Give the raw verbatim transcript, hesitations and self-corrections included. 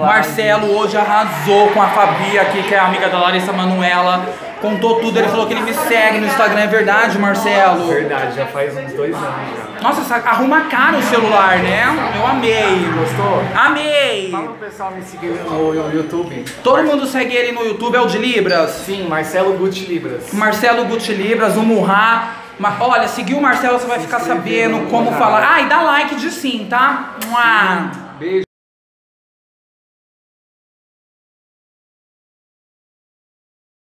Marcelo hoje arrasou com a Fabia aqui, que é amiga da Larissa Manoela. Contou tudo, ele falou que ele me segue no Instagram. É verdade, Marcelo? Verdade, já faz uns dois anos já. Nossa, saca, arruma caro o celular, né? Eu amei. Gostou? Amei! Fala pro pessoal me seguir no YouTube. Todo mundo segue ele no YouTube, é o de Libras? Sim, Marcelo Guti Libras. Marcelo Guti Libras, o Murrá. Olha, seguiu o Marcelo, você vai ficar sabendo como falar. Ah, e dá like de sim, tá? Beijo.